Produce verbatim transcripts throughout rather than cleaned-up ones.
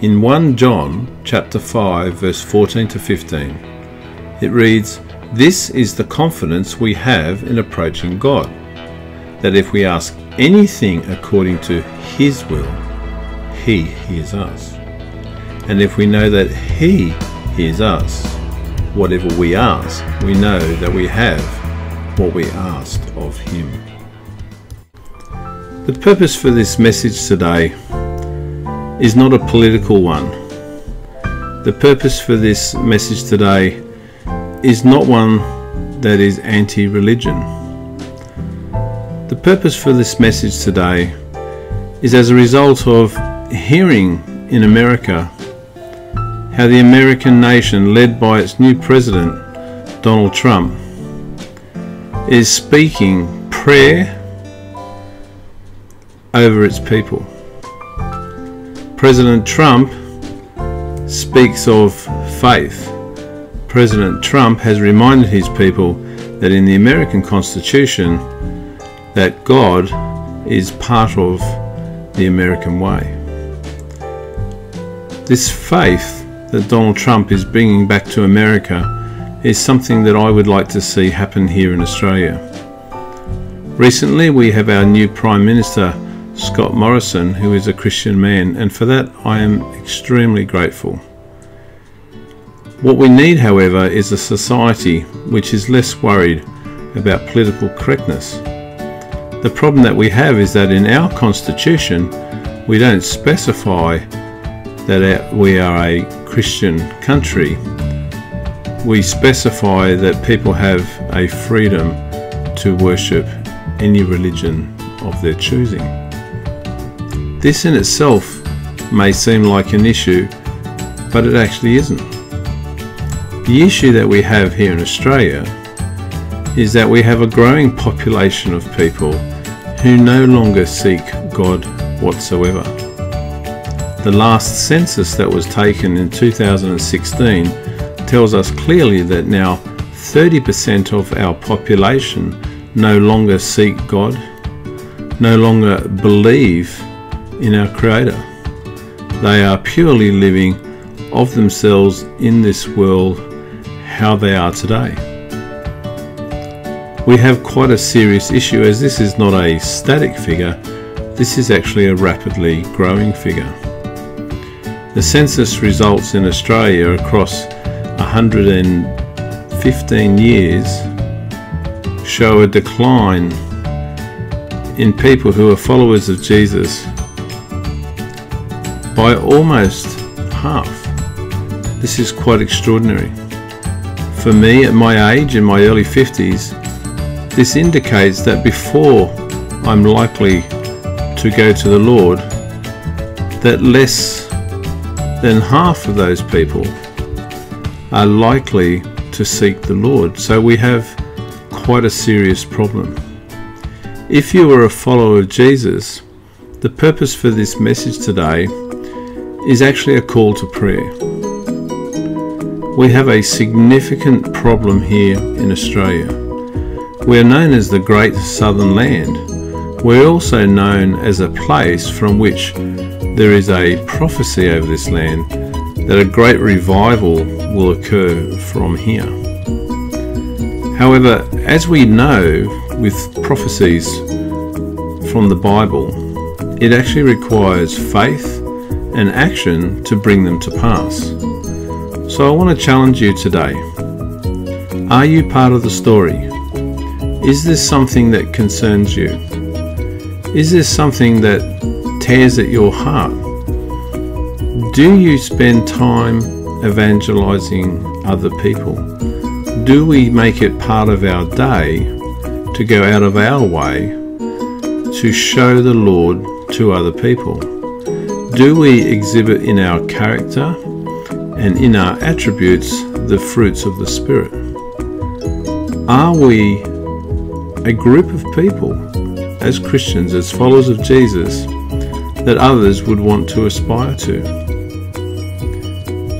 In First John chapter five verse fourteen to fifteen, it reads, "This is the confidence we have in approaching God, that if we ask anything according to His will, He hears us. And if we know that He hears us, whatever we ask, we know that we have what we asked of Him." The purpose for this message today is not a political one. The purpose for this message today is not one that is anti-religion. The purpose for this message today is as a result of hearing in America how the American nation, led by its new president, Donald Trump, is speaking prayer over its people. President Trump speaks of faith. President Trump has reminded his people that in the American Constitution that God is part of the American way. This faith that Donald Trump is bringing back to America is something that I would like to see happen here in Australia. Recently, we have our new Prime Minister, Scott Morrison, who is a Christian man, and for that I am extremely grateful. What we need, however, is a society which is less worried about political correctness. The problem that we have is that in our Constitution we don't specify that we are a Christian country. We specify that people have a freedom to worship any religion of their choosing. This in itself may seem like an issue, but it actually isn't. The issue that we have here in Australia is that we have a growing population of people who no longer seek God whatsoever. The last census that was taken in two thousand sixteen tells us clearly that now thirty percent of our population no longer seek God, no longer believe in our Creator. They are purely living of themselves in this world how they are today. We have quite a serious issue, as this is not a static figure, this is actually a rapidly growing figure. The census results in Australia across one hundred fifteen years show a decline in people who are followers of Jesus by almost half. This is quite extraordinary. For me, at my age, in my early fifties, this indicates that before I'm likely to go to the Lord, that less than half of those people are likely to seek the Lord. So we have quite a serious problem. If you are a follower of Jesus, the purpose for this message today is actually a call to prayer. We have a significant problem here in Australia. We are known as the Great Southern Land. We're also known as a place from which there is a prophecy over this land that a great revival will occur from here. However, as we know with prophecies from the Bible, it actually requires faith and action to bring them to pass. So I want to challenge you today. Are you part of the story? Is this something that concerns you? Is this something that tears at your heart? Do you spend time evangelizing other people? Do we make it part of our day to go out of our way to show the Lord to other people? Do we exhibit in our character and in our attributes the fruits of the Spirit? Are we a group of people as Christians, as followers of Jesus, that others would want to aspire to?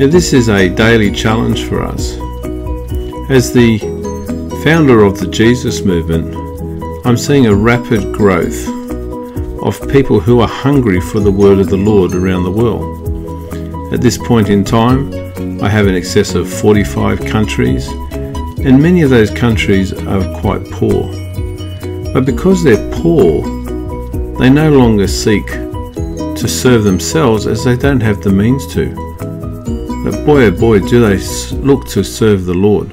Now, this is a daily challenge for us. As the founder of the Jesus Movement, I'm seeing a rapid growth of people who are hungry for the word of the Lord around the world. At this point in time, I have in excess of forty-five countries, and many of those countries are quite poor. But because they're poor, they no longer seek to serve themselves, as they don't have the means to. But boy oh boy, do they look to serve the Lord,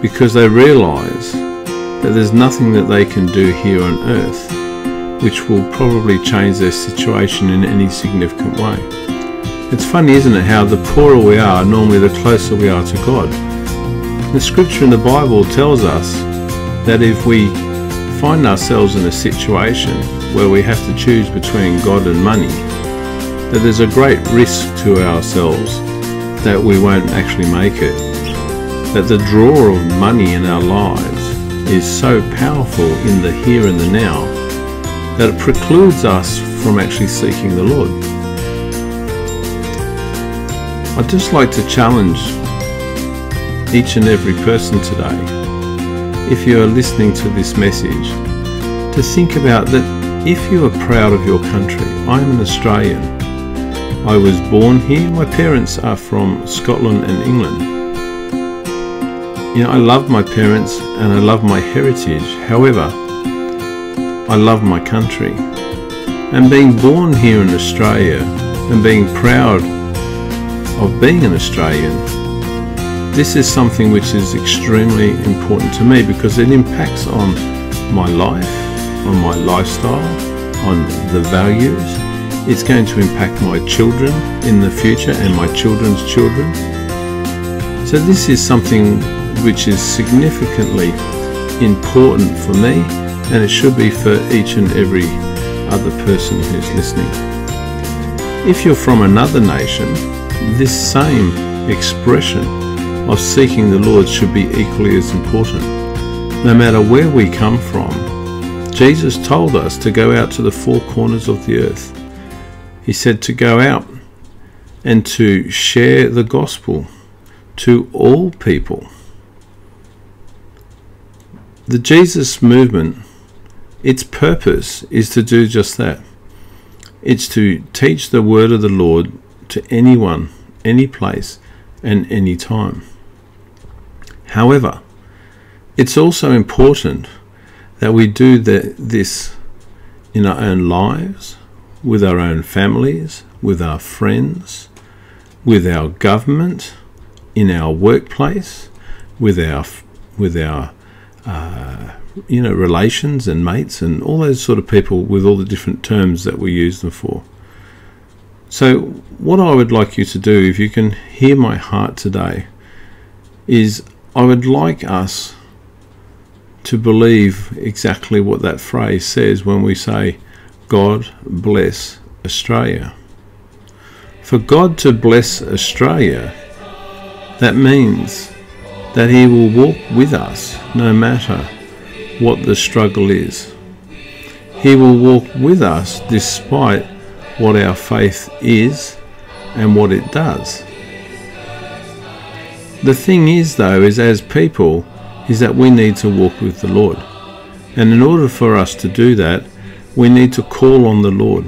because they realize that there's nothing that they can do here on earth which will probably change their situation in any significant way. It's funny, isn't it, how the poorer we are, normally the closer we are to God. The scripture in the Bible tells us that if we find ourselves in a situation where we have to choose between God and money, that there's a great risk to ourselves that we won't actually make it. That the draw of money in our lives is so powerful in the here and the now that it precludes us from actually seeking the Lord. I'd just like to challenge each and every person today, if you are listening to this message, to think about that if you are proud of your country. I'm an Australian. I was born here. My parents are from Scotland and England. You know, I love my parents and I love my heritage. However, I love my country. And being born here in Australia and being proud of being an Australian, this is something which is extremely important to me, because it impacts on my life, on my lifestyle, on the values. It's going to impact my children in the future and my children's children. So this is something which is significantly important for me, and it should be for each and every other person who's listening. If you're from another nation, this same expression of seeking the Lord should be equally as important. No matter where we come from, Jesus told us to go out to the four corners of the earth. He said to go out and to share the gospel to all people. The Jesus movement, its purpose is to do just that. It's to teach the word of the Lord to anyone, any place, and any time. However, it's also important that we do the, this in our own lives, with our own families, with our friends, with our government, in our workplace, with our with our uh, you know relations and mates and all those sort of people, with all the different terms that we use them for. So what I would like you to do, if you can hear my heart today, is I would like us to believe exactly what that phrase says when we say, God bless Australia. For God to bless Australia, that means that he will walk with us no matter what the struggle is. He will walk with us despite what our faith is and what it does. The thing is, though, is as people, is that we need to walk with the Lord. And in order for us to do that, we need to call on the Lord.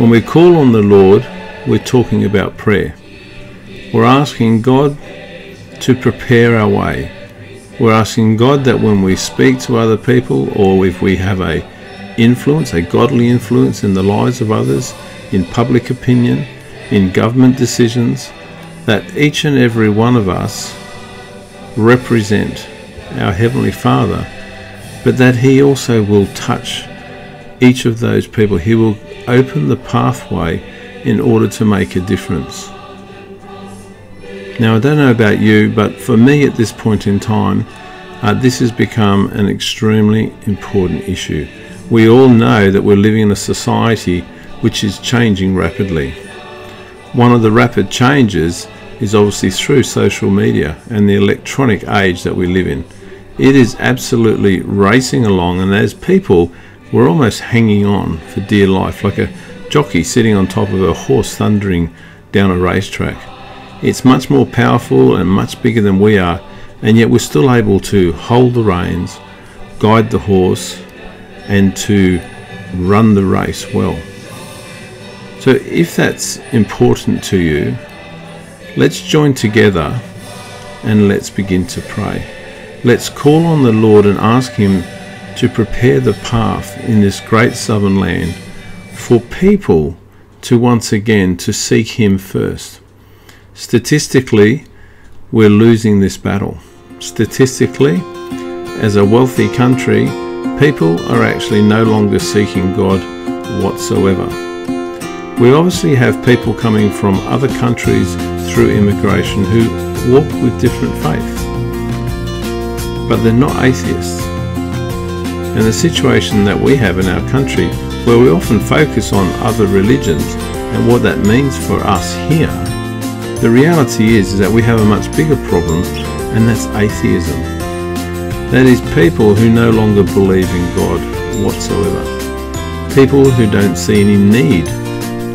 When we call on the Lord, we're talking about prayer. We're asking God to prepare our way. We're asking God that when we speak to other people, or if we have a influence, a godly influence in the lives of others, in public opinion, in government decisions, that each and every one of us represent our Heavenly Father, but that he also will touch each of those people. He will open the pathway in order to make a difference. Now, I don't know about you, but for me at this point in time, uh, this has become an extremely important issue. We all know that we're living in a society which is changing rapidly. One of the rapid changes is obviously through social media and the electronic age that we live in. It is absolutely racing along, and as people, we're almost hanging on for dear life, like a jockey sitting on top of a horse thundering down a racetrack. It's much more powerful and much bigger than we are, and yet we're still able to hold the reins, guide the horse, and to run the race well. So if that's important to you, let's join together and let's begin to pray. Let's call on the Lord and ask Him to prepare the path in this great southern land for people to once again to seek Him first. Statistically, we're losing this battle. Statistically, as a wealthy country, people are actually no longer seeking God whatsoever. We obviously have people coming from other countries through immigration who walk with different faiths, but they're not atheists. And the situation that we have in our country, where we often focus on other religions and what that means for us here, the reality is, is that we have a much bigger problem, and that's atheism. That is people who no longer believe in God whatsoever. People who don't see any need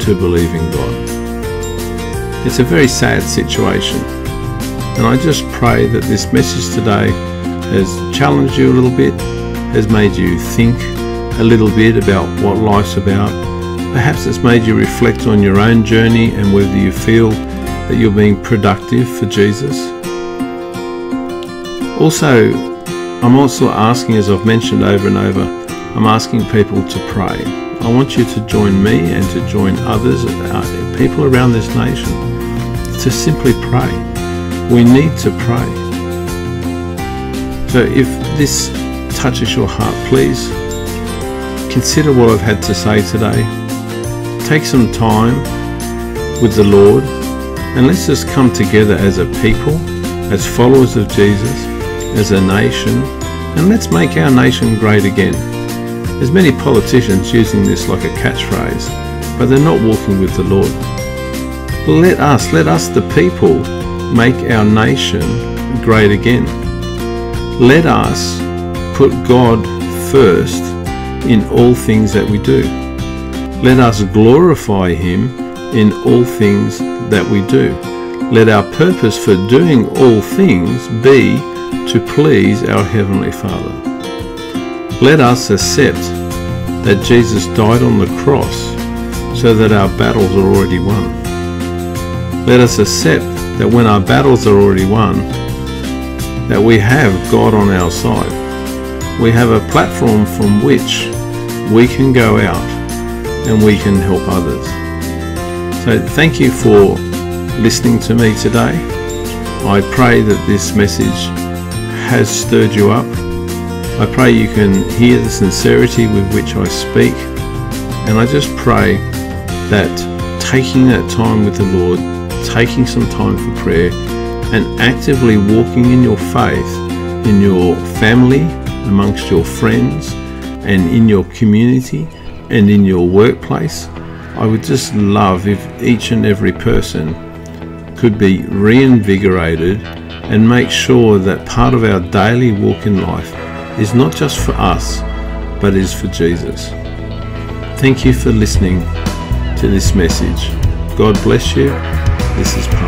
to believe in God. It's a very sad situation. And I just pray that this message today has challenged you a little bit, has made you think a little bit about what life's about. Perhaps it's made you reflect on your own journey and whether you feel that you're being productive for Jesus. Also, I'm also asking, as I've mentioned over and over, I'm asking people to pray. I want you to join me and to join others, people around this nation, to simply pray. We need to pray. So if this touches your heart, please consider what I've had to say today. Take some time with the Lord, and let's just come together as a people, as followers of Jesus, as a nation, and let's make our nation great again. There's many politicians using this like a catchphrase, but they're not walking with the Lord. Let us, let us the people, make our nation great again. Let us put God first in all things that we do. Let us glorify Him in all things that we do. Let our purpose for doing all things be to please our Heavenly Father. Let us accept that Jesus died on the cross so that our battles are already won. Let us accept that when our battles are already won, that we have God on our side. We have a platform from which we can go out and we can help others. So thank you for listening to me today. I pray that this message has stirred you up. I pray you can hear the sincerity with which I speak, and I just pray that taking that time with the Lord, taking some time for prayer, and actively walking in your faith in your family, amongst your friends, and in your community, and in your workplace. I would just love if each and every person could be reinvigorated and make sure that part of our daily walk in life is not just for us, but is for Jesus. Thank you for listening to this message. God bless you. This is